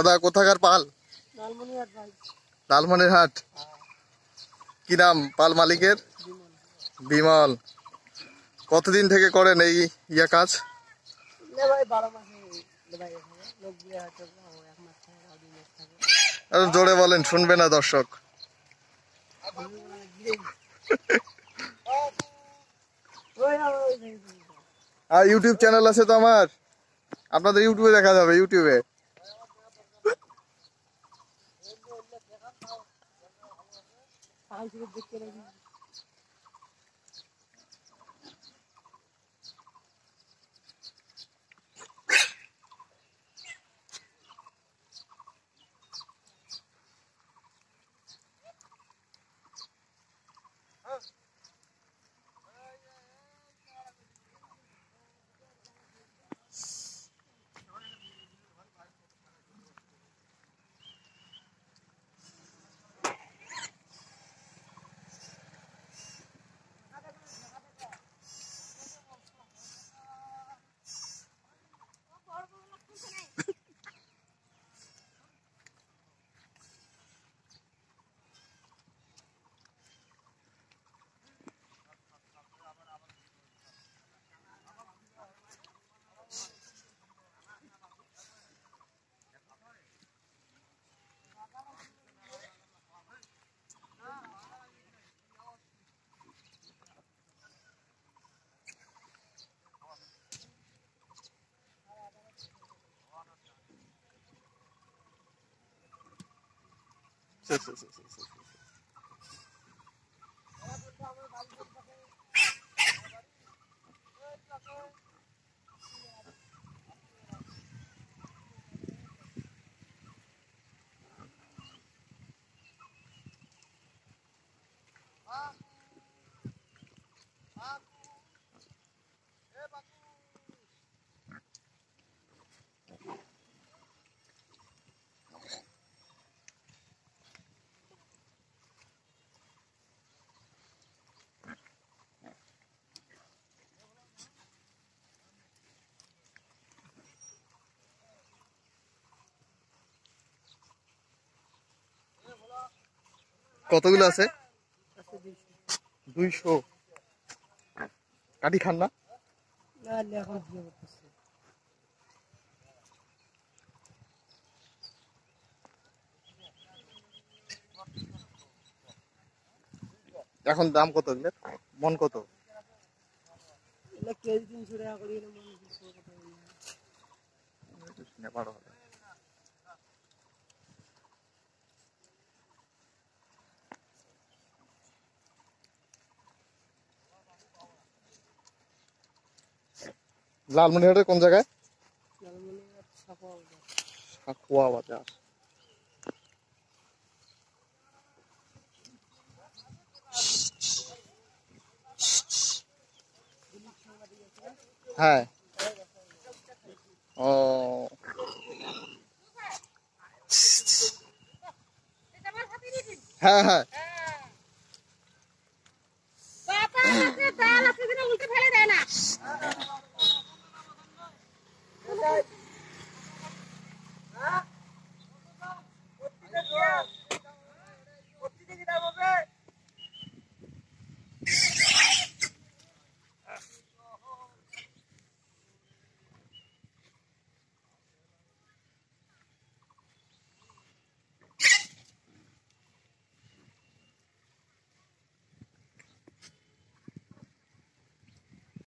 দাদা কোথাকার পাল? লালমনিরহাট ভাই। লালমনিরহাট। কি নাম পাল মালিকের? বিমল। কতদিন থেকে করেন এই ইয়া কাজ? না ভাই 12 মাস ভাই লোক দিয়ে হয়তো এক মাস থেকে 2 মাস থাকে। আর জোরে বলেন শুনবে না দর্শক। আর ইউটিউব চ্যানেল আছে তো আমার, আপনাদের ইউটিউবে দেখা যাবে। ইউটিউবে কতগুলো আছে? 200। কাটি খান না? না এখন দিয়ে হচ্ছে। এখন দাম কত এগুলো? মন কত? এগুলো কেজি 300 টাকা করে এনে মন 200 টাকা করে। না বড় হবে। লালমনিরহাটের কোন জায়গায়? সাকুয়া বাজার। হ্যাঁ ও হ্যাঁ হ্যাঁ।